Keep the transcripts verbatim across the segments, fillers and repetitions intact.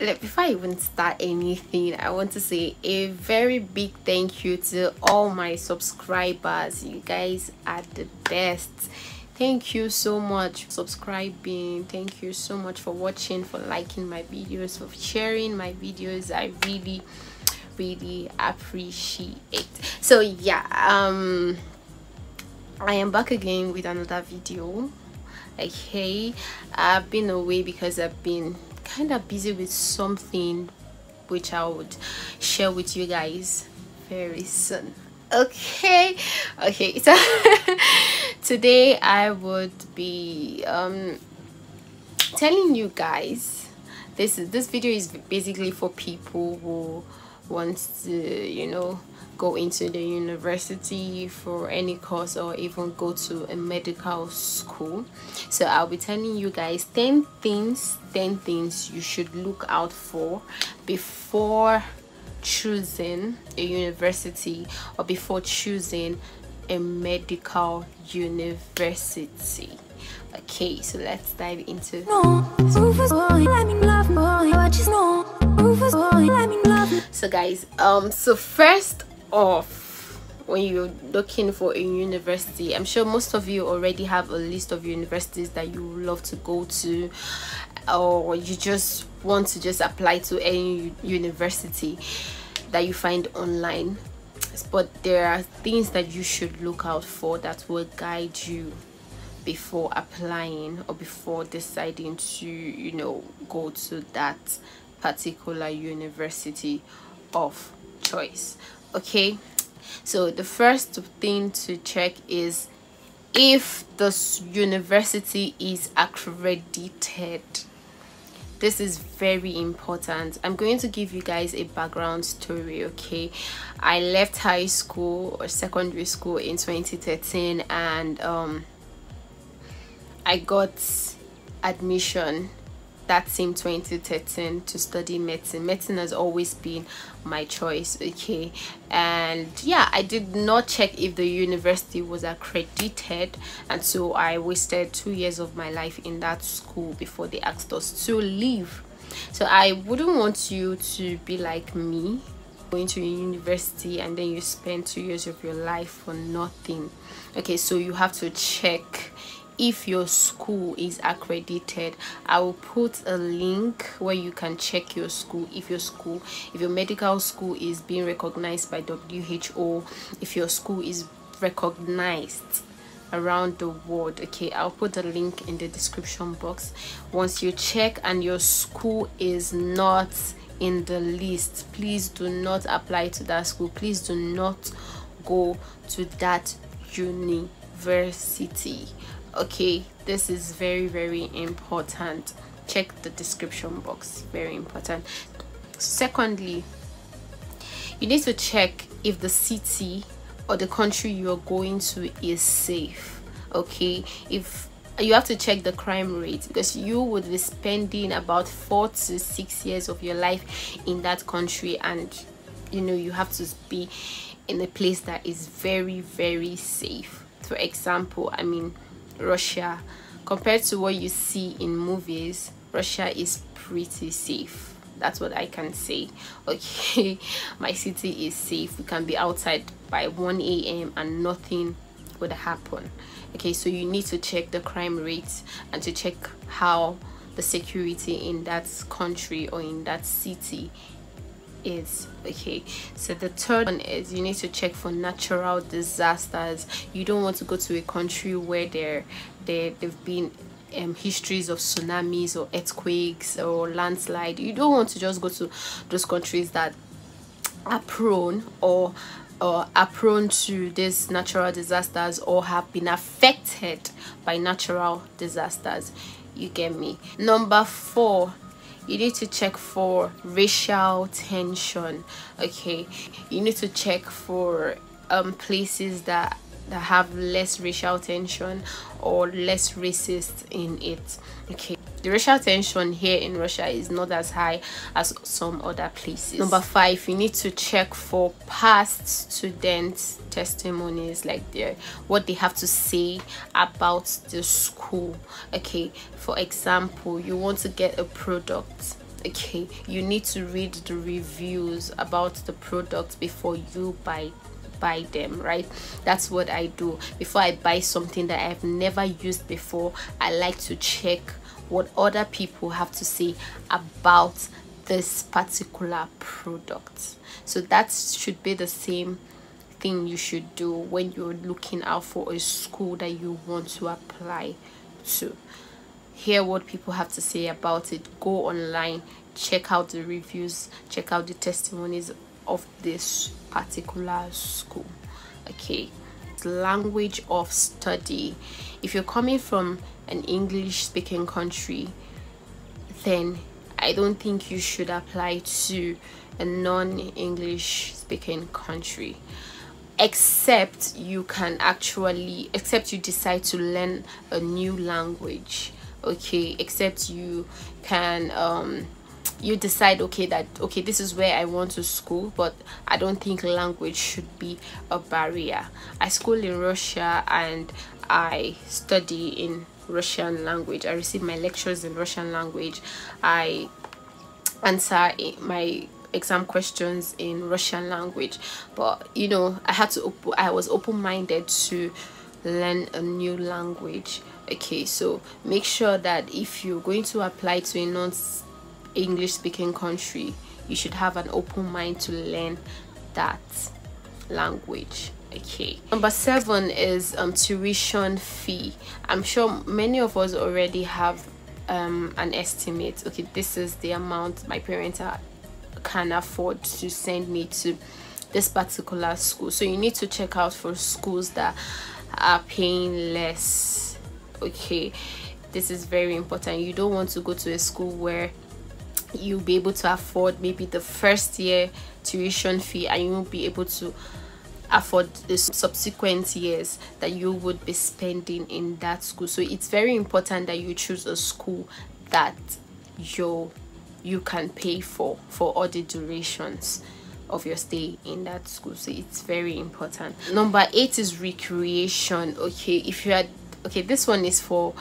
Look, before I even start anything, I want to say a very big thank you to all my subscribers. You guys are the best. Thank you so much for subscribing. Thank you so much for watching, for liking my videos, for sharing my videos. I really really appreciate it. So yeah, um I am back again with another video. Okay, I've been away because I've been kind of busy with something which I would share with you guys very soon. Okay, okay, so today I would be um telling you guys, this is this video is basically for people who wants to, you know, go into the university for any course or even go to a medical school. So I'll be telling you guys ten things you should look out for before choosing a university or before choosing a medical university. Okay, so let's dive into so guys, um so first off, when you're looking for a university, I'm sure most of you already have a list of universities that you love to go to, or you just want to just apply to any university that you find online. But there are things that you should look out for that will guide you before applying or before deciding to, you know, go to that particular university of choice. Okay, so the first thing to check is if the university is accredited. This is very important. I'm going to give you guys a background story. Okay, I left high school or secondary school in twenty thirteen, and um I got admission that same twenty thirteen to study medicine. Medicine has always been my choice. Okay, and yeah, I did not check if the university was accredited, and so I wasted two years of my life in that school before they asked us to leave. So I wouldn't want you to be like me, going to university and then you spend two years of your life for nothing. Okay, so you have to check if your school is accredited. I will put a link where you can check your school, if your school if your medical school is being recognized by W H O, if your school is recognized around the world. Okay, I'll put the link in the description box. Once you check and your school is not in the list, please do not apply to that school. Please do not go to that university. Okay, this is very very important. Check the description box, very important. Secondly, you need to check if the city or the country you are going to is safe. Okay, if you have to check the crime rate, because you would be spending about four to six years of your life in that country, and you know you have to be in a place that is very very safe. For example, I mean Russia, compared to what you see in movies, Russia is pretty safe. That's what I can say. Okay, my city is safe. We can be outside by one A M and nothing would happen. Okay, so you need to check the crime rates and to check how the security in that country or in that city is. Okay, so the third one is you need to check for natural disasters. You don't want to go to a country where there there there've been um histories of tsunamis or earthquakes or landslide. You don't want to just go to those countries that are prone or or are prone to these natural disasters or have been affected by natural disasters. You get me? Number four, you need to check for racial tension. Okay, you need to check for um places that that have less racial tension or less racist in it. Okay, the racial tension here in Russia is not as high as some other places. Number five, you need to check for past students' testimonies, like their what they have to say about the school. Okay, for example, you want to get a product okay, you need to read the reviews about the product before you buy buy them, right? That's what I do. Before I buy something that I've never used before, I like to check what other people have to say about this particular product. So that should be the same thing you should do when you're looking out for a school that you want to apply to. Hear what people have to say about it. Go online, check out the reviews, check out the testimonies of this particular school. Okay, language of study. If you're coming from an English speaking country, then I don't think you should apply to a non-English speaking country, except you can actually except you decide to learn a new language. Okay, except you can um you decide, okay, that okay this is where I want to school, but I don't think language should be a barrier. I school in Russia and I study in Russian language. I receive my lectures in Russian language. I answer my exam questions in Russian language. But you know, I had to I was open-minded to learn a new language. Okay, so make sure that if you're going to apply to a non English speaking country, you should have an open mind to learn that language. Okay, number seven is um tuition fee. I'm sure many of us already have um an estimate. Okay, this is the amount my parents are, can afford to send me to this particular school. So you need to check out for schools that are paying less. Okay, this is very important. You don't want to go to a school where you'll be able to afford maybe the first year tuition fee and you won't be able to afford the subsequent years that you would be spending in that school. So it's very important that you choose a school that you you can pay for for all the durations of your stay in that school. So it's very important. Number eight is recreation. Okay, if you had okay this one is for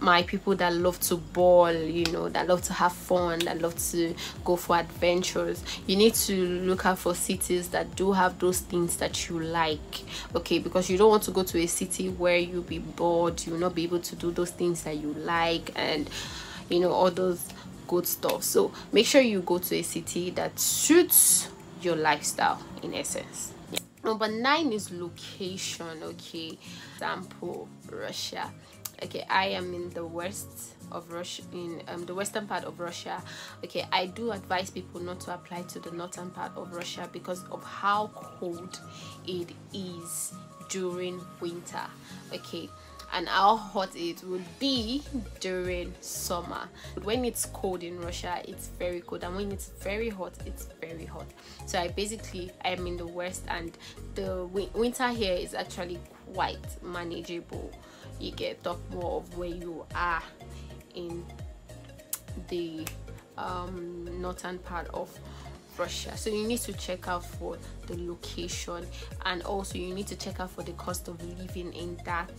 my people that love to ball, you know, that love to have fun, that love to go for adventures. You need to look out for cities that do have those things that you like. Okay, because you don't want to go to a city where you'll be bored, you'll not be able to do those things that you like, and you know, all those good stuff. So make sure you go to a city that suits your lifestyle, in essence. Yeah. Number nine is location. Okay, example, Russia. Okay, I am in the west of Russia, in um, the western part of Russia. Okay, I do advise people not to apply to the northern part of Russia because of how cold it is during winter. Okay, and how hot it would be during summer. But when it's cold in Russia, it's very cold, and when it's very hot, it's very hot. So I basically I am in the west, and the winter here is actually quite manageable. You get talk more of where you are in the um northern part of Russia. So you need to check out for the location, and also you need to check out for the cost of living in that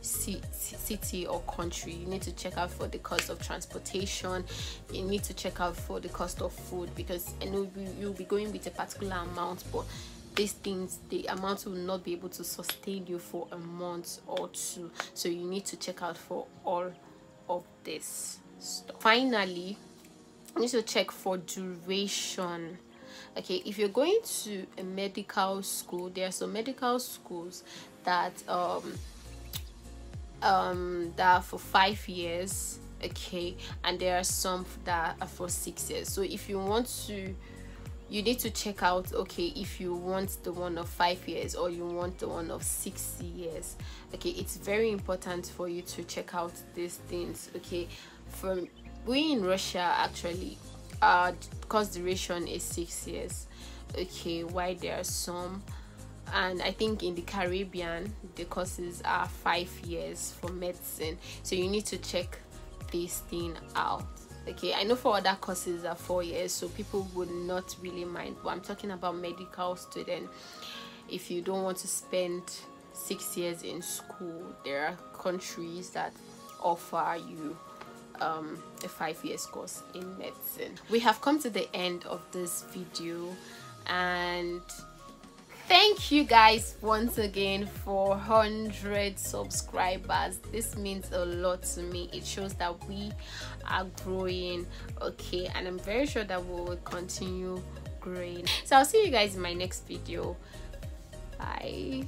city or country. You need to check out for the cost of transportation. You need to check out for the cost of food, because I know you'll be going with a particular amount, but these things, the amount will not be able to sustain you for a month or two. So you need to check out for all of this stuff. Finally, you need to check for duration. Okay, if you're going to a medical school, there are some medical schools that um um that are for five years. Okay, and there are some that are for six years. So if you want to, you need to check out, okay, if you want the one of five years or you want the one of six years. Okay, it's very important for you to check out these things. Okay, from we in Russia, actually, uh, course duration is six years. Okay, why there are some, and I think in the Caribbean, the courses are five years for medicine. So you need to check this thing out. Okay, I know for other courses are four years, so people would not really mind, but I'm talking about medical student. If you don't want to spend six years in school, there are countries that offer you um, a five years course in medicine. We have come to the end of this video, and thank you guys once again for one hundred subscribers. This means a lot to me. It shows that we are growing, okay, and I'm very sure that we will continue growing. So I'll see you guys in my next video. Bye.